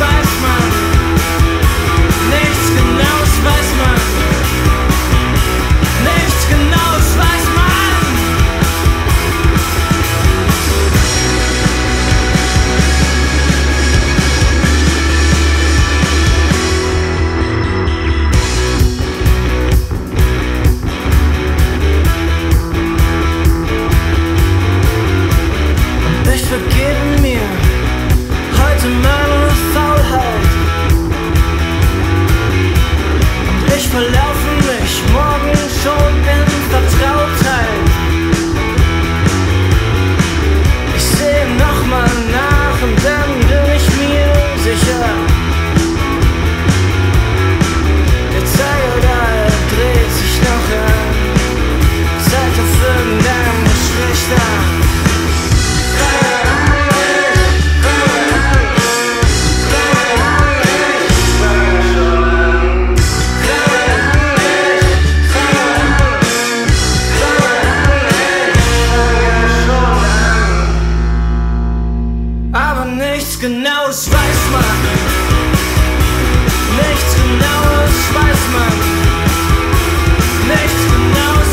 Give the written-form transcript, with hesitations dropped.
weiß man nichts Genaues, weiß man nichts Genaues, weiß man. Und ich vergebe mir heute mal. Ich verlaufe mich morgen schon in Vertrautheit. Ich sehe nochmal nach und dann bin ich mir sicher. Der Zeiger dreht sich noch an, zeigt auf irgendein Geschlecht an. Nichts Genaues weiß man. Nichts Genaues weiß man. Nichts Genaues.